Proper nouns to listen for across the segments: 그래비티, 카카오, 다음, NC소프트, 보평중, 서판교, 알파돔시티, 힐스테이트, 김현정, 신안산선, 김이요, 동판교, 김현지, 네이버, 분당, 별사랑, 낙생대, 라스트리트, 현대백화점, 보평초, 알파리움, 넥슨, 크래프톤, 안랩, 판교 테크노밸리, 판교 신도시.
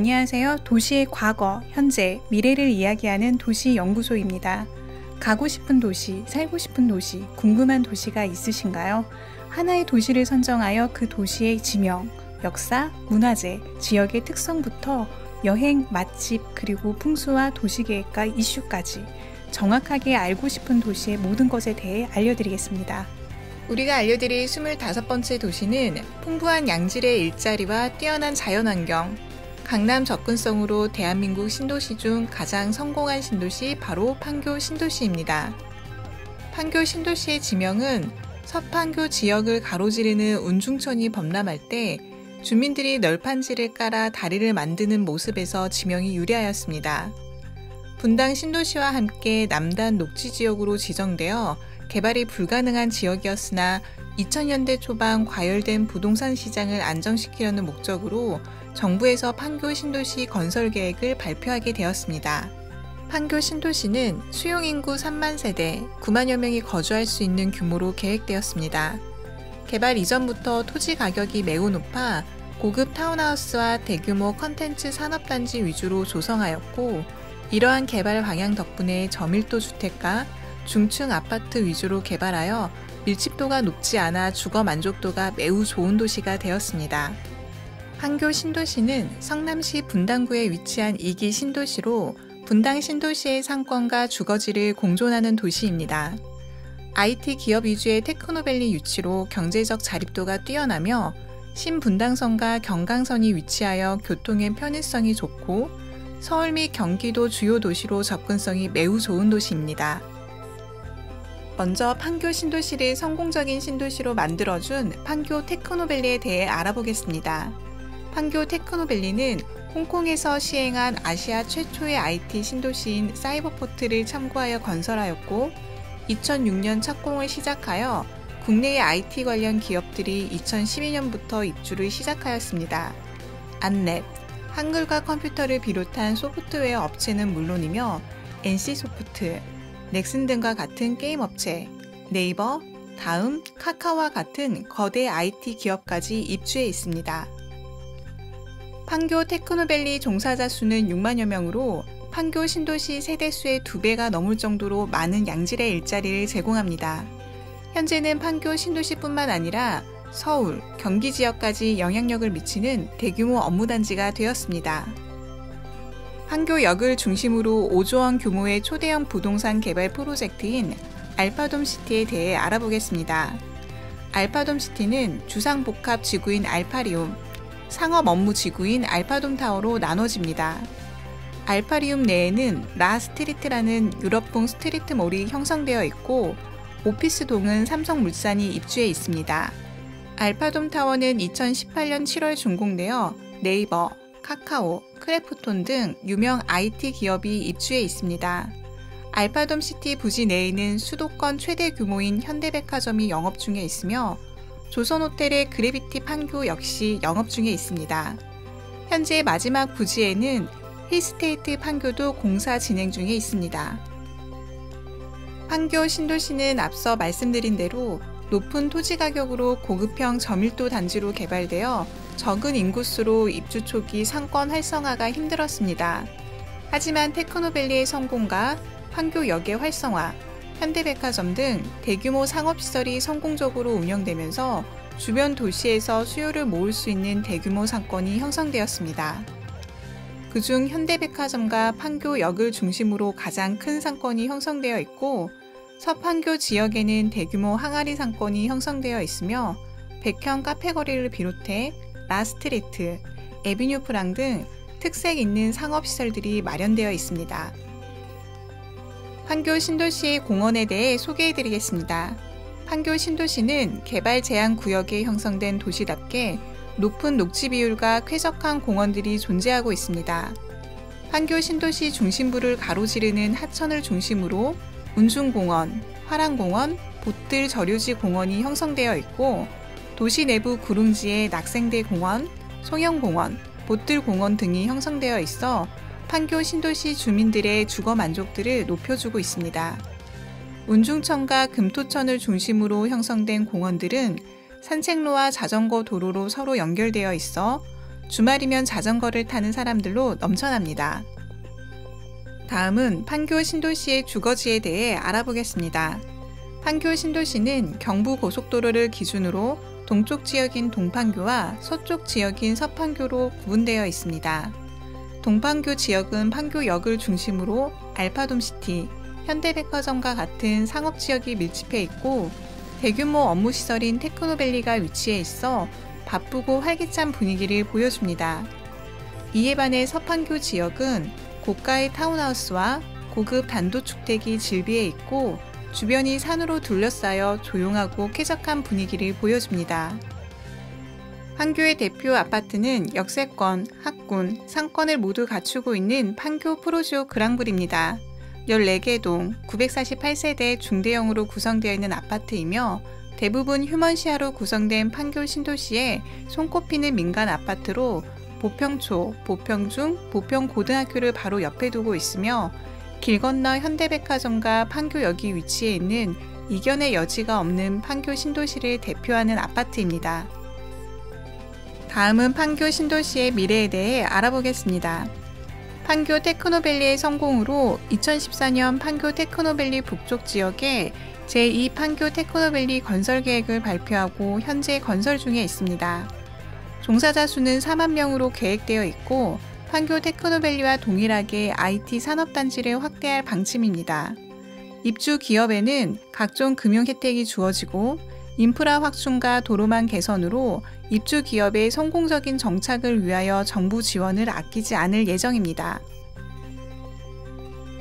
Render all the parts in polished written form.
안녕하세요. 도시의 과거, 현재, 미래를 이야기하는 도시연구소입니다. 가고 싶은 도시, 살고 싶은 도시, 궁금한 도시가 있으신가요? 하나의 도시를 선정하여 그 도시의 지명, 역사, 문화재, 지역의 특성부터 여행, 맛집, 그리고 풍수와 도시계획과 이슈까지 정확하게 알고 싶은 도시의 모든 것에 대해 알려드리겠습니다. 우리가 알려드릴 25번째 도시는 풍부한 양질의 일자리와 뛰어난 자연환경, 강남 접근성으로 대한민국 신도시 중 가장 성공한 신도시 바로 판교 신도시입니다. 판교 신도시의 지명은 서판교 지역을 가로지르는 운중천이 범람할 때 주민들이 널판지를 깔아 다리를 만드는 모습에서 지명이 유래하였습니다. 분당 신도시와 함께 남단 녹지지역으로 지정되어 개발이 불가능한 지역이었으나 2000년대 초반 과열된 부동산 시장을 안정시키려는 목적으로 정부에서 판교 신도시 건설 계획을 발표하게 되었습니다. 판교 신도시는 수용 인구 3만 세대, 9만여 명이 거주할 수 있는 규모로 계획되었습니다. 개발 이전부터 토지 가격이 매우 높아 고급 타운하우스와 대규모 컨텐츠 산업단지 위주로 조성하였고, 이러한 개발 방향 덕분에 저밀도 주택과 중층 아파트 위주로 개발하여 밀집도가 높지 않아 주거 만족도가 매우 좋은 도시가 되었습니다. 판교 신도시는 성남시 분당구에 위치한 2기 신도시로 분당 신도시의 상권과 주거지를 공존하는 도시입니다. IT 기업 위주의 테크노밸리 유치로 경제적 자립도가 뛰어나며 신분당선과 경강선이 위치하여 교통의 편의성이 좋고 서울 및 경기도 주요 도시로 접근성이 매우 좋은 도시입니다. 먼저 판교 신도시를 성공적인 신도시로 만들어준 판교 테크노밸리에 대해 알아보겠습니다. 판교 테크노밸리는 홍콩에서 시행한 아시아 최초의 IT 신도시인 사이버포트를 참고하여 건설하였고, 2006년 착공을 시작하여 국내의 IT 관련 기업들이 2012년부터 입주를 시작하였습니다. 안랩, 한글과 컴퓨터를 비롯한 소프트웨어 업체는 물론이며 NC소프트, 넥슨 등과 같은 게임 업체, 네이버, 다음, 카카오와 같은 거대 IT 기업까지 입주해 있습니다. 판교 테크노밸리 종사자 수는 6만여 명으로 판교 신도시 세대수의 2배가 넘을 정도로 많은 양질의 일자리를 제공합니다. 현재는 판교 신도시뿐만 아니라 서울, 경기 지역까지 영향력을 미치는 대규모 업무단지가 되었습니다. 판교역을 중심으로 5조 원 규모의 초대형 부동산 개발 프로젝트인 알파돔시티에 대해 알아보겠습니다. 알파돔시티는 주상복합 지구인 알파리움, 상업 업무 지구인 알파돔타워로 나눠집니다. 알파리움 내에는 라스트리트라는 유럽풍 스트리트몰이 형성되어 있고, 오피스동은 삼성물산이 입주해 있습니다. 알파돔타워는 2018년 7월 준공되어 네이버, 카카오, 크래프톤 등 유명 IT 기업이 입주해 있습니다. 알파돔시티 부지 내에는 수도권 최대 규모인 현대백화점이 영업 중에 있으며, 조선호텔의 그래비티 판교 역시 영업 중에 있습니다. 현재 마지막 부지에는 힐스테이트 판교도 공사 진행 중에 있습니다. 판교 신도시는 앞서 말씀드린 대로 높은 토지 가격으로 고급형 저밀도 단지로 개발되어 적은 인구수로 입주 초기 상권 활성화가 힘들었습니다. 하지만 테크노밸리의 성공과 판교역의 활성화, 현대백화점 등 대규모 상업시설이 성공적으로 운영되면서 주변 도시에서 수요를 모을 수 있는 대규모 상권이 형성되었습니다. 그중 현대백화점과 판교역을 중심으로 가장 큰 상권이 형성되어 있고, 서판교 지역에는 대규모 항아리 상권이 형성되어 있으며 백형 카페거리를 비롯해 라스트리트, 에비뉴 프랑 등 특색 있는 상업시설들이 마련되어 있습니다. 판교 신도시의 공원에 대해 소개해드리겠습니다. 판교 신도시는 개발 제한 구역에 형성된 도시답게 높은 녹지 비율과 쾌적한 공원들이 존재하고 있습니다. 판교 신도시 중심부를 가로지르는 하천을 중심으로 운중공원, 화랑공원, 보뜰 저류지 공원이 형성되어 있고, 도시 내부 구릉지에 낙생대 공원, 송영공원, 보뜰공원 등이 형성되어 있어 판교 신도시 주민들의 주거 만족도를 높여주고 있습니다. 운중천과 금토천을 중심으로 형성된 공원들은 산책로와 자전거 도로로 서로 연결되어 있어 주말이면 자전거를 타는 사람들로 넘쳐납니다. 다음은 판교 신도시의 주거지에 대해 알아보겠습니다. 판교 신도시는 경부고속도로를 기준으로 동쪽 지역인 동판교와 서쪽 지역인 서판교로 구분되어 있습니다. 동판교 지역은 판교역을 중심으로 알파돔시티, 현대백화점과 같은 상업지역이 밀집해 있고 대규모 업무시설인 테크노밸리가 위치해 있어 바쁘고 활기찬 분위기를 보여줍니다. 이에 반해 서판교 지역은 고가의 타운하우스와 고급 단독주택이 질비해 있고 주변이 산으로 둘러싸여 조용하고 쾌적한 분위기를 보여줍니다. 판교의 대표 아파트는 역세권, 학군, 상권을 모두 갖추고 있는 판교 프로지오 그랑블입니다. 14개 동, 948세대 중대형으로 구성되어 있는 아파트이며 대부분 휴먼시아로 구성된 판교 신도시에 손꼽히는 민간 아파트로 보평초, 보평중, 보평고등학교를 바로 옆에 두고 있으며 길 건너 현대백화점과 판교역이 위치해 있는 이견의 여지가 없는 판교 신도시를 대표하는 아파트입니다. 다음은 판교 신도시의 미래에 대해 알아보겠습니다. 판교 테크노밸리의 성공으로 2014년 판교 테크노밸리 북쪽 지역에 제2 판교 테크노밸리 건설 계획을 발표하고 현재 건설 중에 있습니다. 종사자 수는 4만 명으로 계획되어 있고 판교 테크노밸리와 동일하게 IT 산업단지를 확대할 방침입니다. 입주 기업에는 각종 금융 혜택이 주어지고 인프라 확충과 도로망 개선으로 입주 기업의 성공적인 정착을 위하여 정부 지원을 아끼지 않을 예정입니다.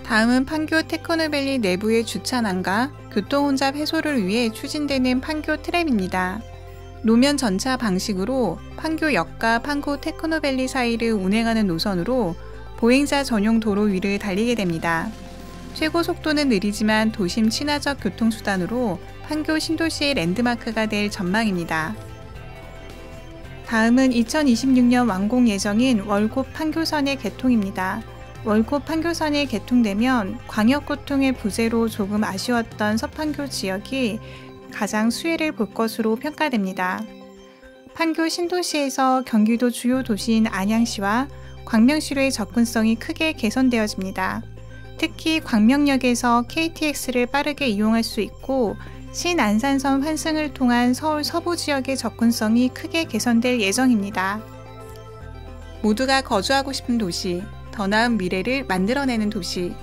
다음은 판교 테크노밸리 내부의 주차난과 교통혼잡 해소를 위해 추진되는 판교 트램입니다. 노면 전차 방식으로 판교역과 판교 테크노밸리 사이를 운행하는 노선으로 보행자 전용 도로 위를 달리게 됩니다. 최고 속도는 느리지만 도심 친화적 교통수단으로 판교 신도시의 랜드마크가 될 전망입니다. 다음은 2026년 완공 예정인 월곶 판교선의 개통입니다. 월곶 판교선이 개통되면 광역교통의 부재로 조금 아쉬웠던 서판교 지역이 가장 수혜를 볼 것으로 평가됩니다. 판교 신도시에서 경기도 주요 도시인 안양시와 광명시로의 접근성이 크게 개선되어집니다. 특히 광명역에서 KTX를 빠르게 이용할 수 있고 신안산선 환승을 통한 서울 서부 지역의 접근성이 크게 개선될 예정입니다. 모두가 거주하고 싶은 도시, 더 나은 미래를 만들어내는 도시,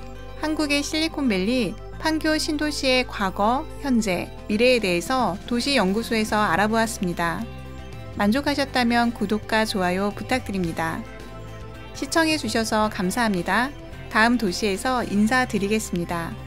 한국의 실리콘밸리, 판교 신도시의 과거, 현재, 미래에 대해서 도시연구소에서 알아보았습니다. 만족하셨다면 구독과 좋아요 부탁드립니다. 시청해주셔서 감사합니다. 다음 도시에서 인사드리겠습니다.